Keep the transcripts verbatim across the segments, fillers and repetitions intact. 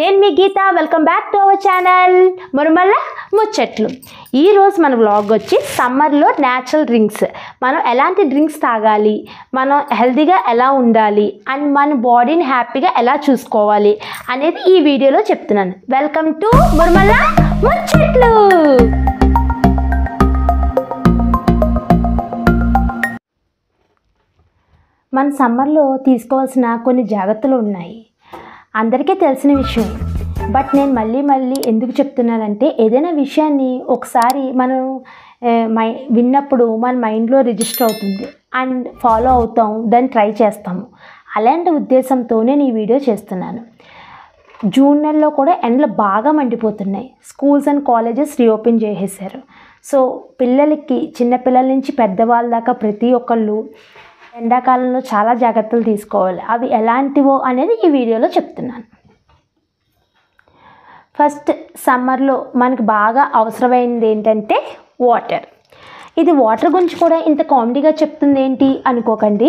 నేను మీ Geetha, welcome back to our channel Muramalla ముచ్చట్లు. ఈరోజు మన వ్లాగ్ వచ్చి సమ్మర్లో న్యాచురల్ డ్రింక్స్, మనం ఎలాంటి డ్రింక్స్ తాగాలి, మనం హెల్తీగా ఎలా ఉండాలి అండ్ మన బాడీని హ్యాపీగా ఎలా చూసుకోవాలి అనేది ఈ వీడియోలో చెప్తున్నాను. వెల్కమ్ టు మురమల్ల ముచ్చట్లు. మన సమ్మర్లో తీసుకోవాల్సిన కొన్ని జాగ్రత్తలు ఉన్నాయి, అందరికీ తెలిసిన విషయం. బట్ నేను మళ్ళీ మళ్ళీ ఎందుకు చెప్తున్నానంటే, ఏదైనా విషయాన్ని ఒకసారి మనం మై విన్నప్పుడు మన మైండ్లో రిజిస్టర్ అవుతుంది అండ్ ఫాలో అవుతాం, దాన్ని ట్రై చేస్తాము. అలాంటి ఉద్దేశంతో నేను ఈ వీడియో చేస్తున్నాను. జూన్ నెలలో కూడా ఎండలు బాగా మండిపోతున్నాయి. స్కూల్స్ అండ్ కాలేజెస్ రీఓపెన్ చేసేసారు. సో పిల్లలకి, చిన్నపిల్లల నుంచి పెద్దవాళ్ళ దాకా ప్రతి ఒక్కళ్ళు ఎండాకాలంలో చాలా జాగ్రత్తలు తీసుకోవాలి. అవి ఎలాంటివో అనేది ఈ వీడియోలో చెప్తున్నాను. ఫస్ట్, సమ్మర్లో మనకు బాగా అవసరమైనది ఏంటంటే వాటర్. ఇది వాటర్ గురించి కూడా ఇంత కామెడీగా చెప్తుంది ఏంటి అనుకోకండి,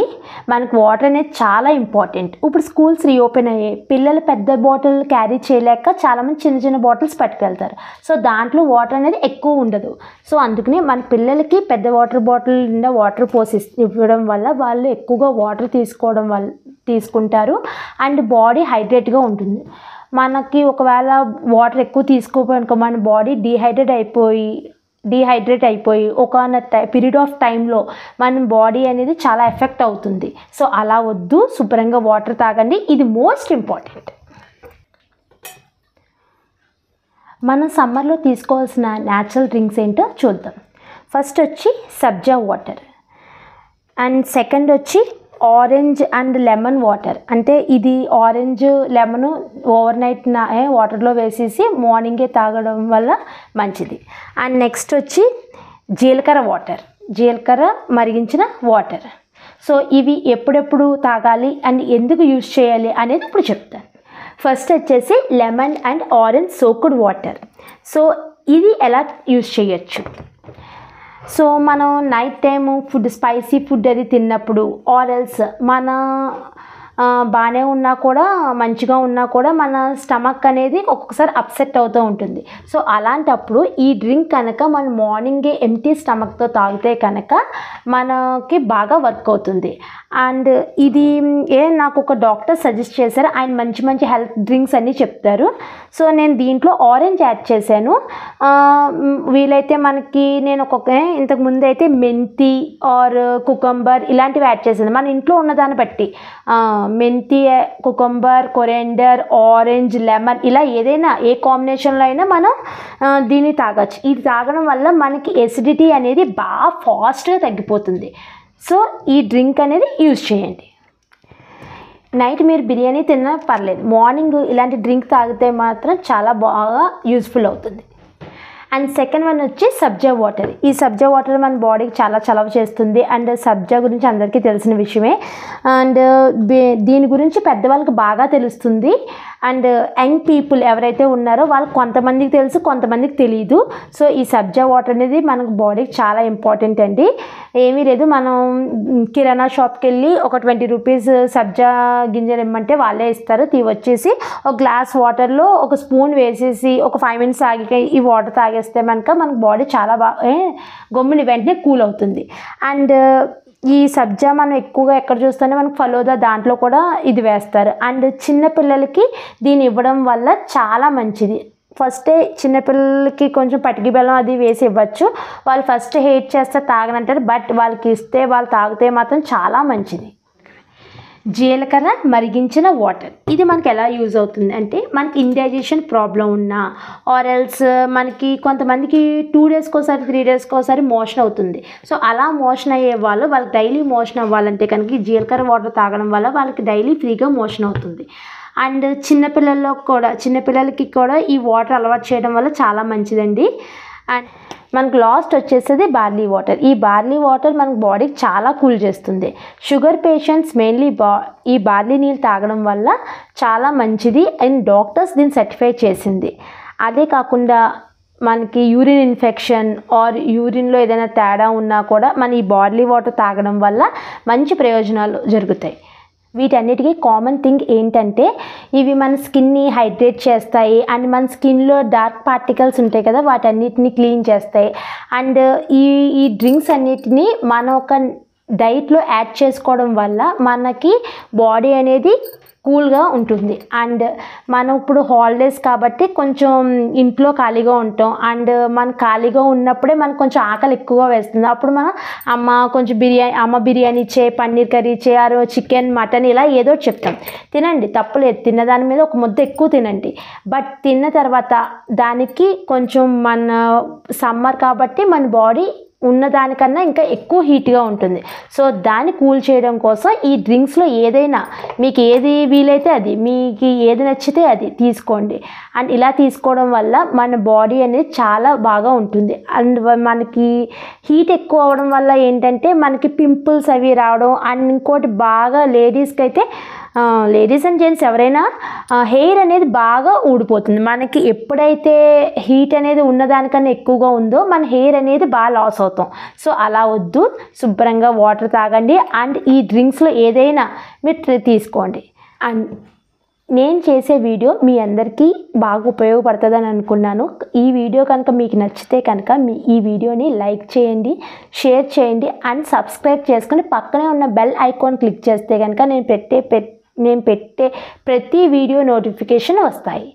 మనకు వాటర్ అనేది చాలా ఇంపార్టెంట్. ఇప్పుడు స్కూల్స్ రీఓపెన్ అయ్యాయి, పిల్లలు పెద్ద బాటిల్ క్యారీ చేయలేక చాలామంది చిన్న చిన్న బాటిల్స్ పట్టుకెళ్తారు. సో దాంట్లో వాటర్ అనేది ఎక్కువ ఉండదు. సో అందుకనే మన పిల్లలకి పెద్ద వాటర్ బాటిల్ నిండా వాటర్ పోసి ఇవ్వడం వల్ల వాళ్ళు ఎక్కువగా వాటర్ తీసుకోవడం వల్ల తీసుకుంటారు అండ్ బాడీ హైడ్రేట్గా ఉంటుంది. మనకి ఒకవేళ వాటర్ ఎక్కువ తీసుకోపోయినక మన బాడీ డీహైడ్రేట్ అయిపోయి డీహైడ్రేట్ అయిపోయి ఒక పీరియడ్ ఆఫ్ టైంలో మన బాడీ అనేది చాలా ఎఫెక్ట్ అవుతుంది. సో అలా వద్దు, శుభ్రంగా వాటర్ తాగండి, ఇది మోస్ట్ ఇంపార్టెంట్. మనం సమ్మర్లో తీసుకోవాల్సిన న్యాచురల్ డ్రింక్స్ ఏంటో చూద్దాం. ఫస్ట్ వచ్చి సబ్జా వాటర్ అండ్ సెకండ్ వచ్చి ఆరెంజ్ అండ్ లెమన్ వాటర్. అంటే ఇది ఆరెంజ్ లెమన్ ఓవర్ నైట్ నా వాటర్లో వేసేసి మార్నింగే తాగడం వల్ల మంచిది. అండ్ నెక్స్ట్ వచ్చి జీలకర్ర వాటర్, జీలకర్ర మరిగించిన వాటర్. సో ఇవి ఎప్పుడెప్పుడు తాగాలి అండ్ ఎందుకు యూజ్ చేయాలి అనేది ఇప్పుడు చెప్తాను. ఫస్ట్ వచ్చేసి lemon and orange soaked water. So ఇది ఎలా యూజ్ చేయొచ్చు? సో మనం night time food, spicy food అది తిన్నప్పుడు ఆరెల్స్ మన బాగానే ఉన్నా కూడా, మంచిగా ఉన్నా కూడా మన స్టమక్ అనేది ఒక్కొక్కసారి అప్సెట్ అవుతూ ఉంటుంది. సో అలాంటప్పుడు ఈ డ్రింక్ కనుక మనం మార్నింగే ఎంటీ స్టమక్తో తాగితే కనుక మనకి బాగా వర్క్ అవుతుంది. అండ్ ఇది ఏ నాకు ఒక డాక్టర్ సజెస్ట్ చేశారు, ఆయన మంచి మంచి హెల్త్ డ్రింక్స్ అన్నీ చెప్తారు. సో నేను దీంట్లో ఆరెంజ్ యాడ్ చేశాను. వీలైతే మనకి నేను ఒక్కొక్క ఇంతకు ముందు అయితే మెంతి ఆర్ కుకంబర్ ఇలాంటివి యాడ్ చేశాను, మన ఇంట్లో ఉన్నదాన్ని బట్టి. మెంతి, కుకంబర్, కొరెండర్, ఆరెంజ్, లెమన్ ఇలా ఏదైనా ఏ కాంబినేషన్లో అయినా మనం దీన్ని తాగొచ్చు. ఇది తాగడం వల్ల మనకి ఎసిడిటీ అనేది బాగా ఫాస్ట్గా తగ్గిపోతుంది. సో ఈ డ్రింక్ అనేది యూజ్ చేయండి. నైట్ మీరు బిర్యానీ తిన్నా పర్లేదు, మార్నింగ్ ఇలాంటి డ్రింక్ తాగితే మాత్రం చాలా బాగా యూజ్ఫుల్ అవుతుంది. అండ్ సెకండ్ వన్ వచ్చి సబ్జా వాటర్. ఈ సబ్జా వాటర్ మన బాడీకి చాలా చలవ చేస్తుంది అండ్ సబ్జా గురించి అందరికీ తెలిసిన విషయమే. అండ్ దీని గురించి పెద్దవాళ్ళకి బాగా తెలుస్తుంది అండ్ యంగ్ పీపుల్ ఎవరైతే ఉన్నారో వాళ్ళు కొంతమందికి తెలుసు, కొంతమందికి తెలియదు. సో ఈ సబ్జా వాటర్ అనేది మనకు బాడీకి చాలా ఇంపార్టెంట్ అండి. ఏమీ లేదు, మనం కిరాణా షాప్కి వెళ్ళి ఒక ట్వంటీ రూపీస్ సబ్జా గింజలు ఇమ్మంటే వాళ్ళే ఇస్తారు. తీ వచ్చేసి ఒక గ్లాస్ వాటర్లో ఒక స్పూన్ వేసేసి ఒక ఫైవ్ మినిట్స్ ఆగి ఈ వాటర్ తాగేస్తే కనుక మనకు బాడీ చాలా బాగా గమ్ముని వెంటనే కూల్ అవుతుంది. అండ్ ఈ సబ్జా మనం ఎక్కువగా ఎక్కడ చూస్తేనే మనకు ఫలోదా దాంట్లో కూడా ఇది వేస్తారు. అండ్ చిన్నపిల్లలకి దీన్ని ఇవ్వడం వల్ల చాలా మంచిది. ఫస్టే చిన్నపిల్లలకి కొంచెం పటికి బెల్లం అది వేసి ఇవ్వచ్చు, వాళ్ళు ఫస్ట్ హేట్ చేస్తే తాగనంటారు. బట్ వాళ్ళకి ఇస్తే వాళ్ళు తాగితే మాత్రం చాలా మంచిది. జీలకర్ర మరిగించిన వాటర్, ఇది మనకి ఎలా యూజ్ అవుతుంది అంటే, మనకి ఇండైజెషన్ ప్రాబ్లం ఉన్నా ఆర్ ఎల్స్ మనకి కొంతమందికి టూ డేస్కి ఒకసారి, త్రీ డేస్కి ఒకసారి మోషన్ అవుతుంది. సో అలా మోషన్ అయ్యే వాళ్ళు, వాళ్ళకి డైలీ మోషన్ అవ్వాలంటే కనుక జీలకర్ర వాటర్ తాగడం వల్ల వాళ్ళకి డైలీ ఫ్రీగా మోషన్ అవుతుంది. అండ్ చిన్నపిల్లల్లో కూడా, చిన్నపిల్లలకి కూడా ఈ వాటర్ అలవాటు చేయడం వల్ల చాలా మంచిదండి. అండ్ మనకు లాస్ట్ వచ్చేసేది బార్లీ వాటర్. ఈ బార్లీ వాటర్ మనకు బాడీకి చాలా కూల్ చేస్తుంది. షుగర్ పేషెంట్స్ మెయిన్లీ బా ఈ బార్లీ నీళ్ళు తాగడం వల్ల చాలా మంచిది అండ్ డాక్టర్స్ దీన్ని సర్టిఫై చేసింది. అదే కాకుండా మనకి యూరిన్ ఇన్ఫెక్షన్ ఆర్ యూరిన్లో ఏదైనా తేడా ఉన్నా కూడా మన ఈ బార్లీ వాటర్ తాగడం వల్ల మంచి ప్రయోజనాలు జరుగుతాయి. వీటన్నిటికీ కామన్ థింగ్ ఏంటంటే ఇవి మన స్కిన్ని హైడ్రేట్ చేస్తాయి అండ్ మన స్కిన్లో డార్క్ పార్టికల్స్ ఉంటాయి కదా వాటన్నిటిని క్లీన్ చేస్తాయి. అండ్ ఈ ఈ డ్రింక్స్ అన్నిటినీ మన ఒక డైట్లో యాడ్ చేసుకోవడం వల్ల మనకి బాడీ అనేది కూల్గా ఉంటుంది. అండ్ మనం ఇప్పుడు హాలిడేస్ కాబట్టి కొంచెం ఇంట్లో ఖాళీగా ఉంటాం అండ్ మనం ఖాళీగా ఉన్నప్పుడే మనకు కొంచెం ఆకలి ఎక్కువగా వేస్తుంది. అప్పుడు మనం అమ్మ కొంచెం బిర్యానీ అమ్మ బిర్యానీ చే పన్నీర్ కర్రీ చే ఆరు చికెన్ మటన్ ఇలా ఏదో చెప్తాం. తినండి తప్పులేదు, తిన్న దాని మీద ఒక ముద్ద ఎక్కువ తినండి. బట్ తిన్న తర్వాత దానికి కొంచెం మన సమ్మర్ కాబట్టి మన బాడీ ఉన్నదానికన్నా ఇంకా ఎక్కువ హీట్గా ఉంటుంది. సో దాన్ని కూల్ చేయడం కోసం ఈ డ్రింక్స్లో ఏదైనా మీకు ఏది వీలైతే అది, మీకు ఏది నచ్చితే అది తీసుకోండి. అండ్ ఇలా తీసుకోవడం వల్ల మన బాడీ అనేది చాలా బాగా ఉంటుంది. అండ్ మనకి హీట్ ఎక్కువ అవడం వల్ల ఏంటంటే మనకి పింపుల్స్ అవి రావడం. అండ్ ఇంకోటి బాగా లేడీస్కి అయితే, లేడీస్ అండ్ జెంట్స్ ఎవరైనా, హెయిర్ అనేది బాగా ఊడిపోతుంది. మనకి ఎప్పుడైతే హీట్ అనేది ఉన్నదానికన్నా ఎక్కువగా ఉందో మన హెయిర్ అనేది బాగా లాస్ అవుతాం. సో అలా వద్దు, శుభ్రంగా వాటర్ తాగండి అండ్ ఈ డ్రింక్స్లో ఏదైనా మీరు తీసుకోండి. అండ్ నేను చేసే వీడియో మీ అందరికీ బాగా ఉపయోగపడుతుందని అనుకున్నాను. ఈ వీడియో కనుక మీకు నచ్చితే కనుక మీ ఈ వీడియోని లైక్ చేయండి, షేర్ చేయండి అండ్ సబ్స్క్రైబ్ చేసుకుని పక్కనే ఉన్న బెల్ ఐకాన్ క్లిక్ చేస్తే కనుక నేను పెట్టే నేను పెట్టే ప్రతి వీడియో నోటిఫికేషన్ వస్తాయి.